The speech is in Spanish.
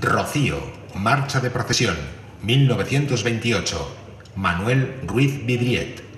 Rocío, marcha de procesión, 1928, Manuel Ruiz Vidriet.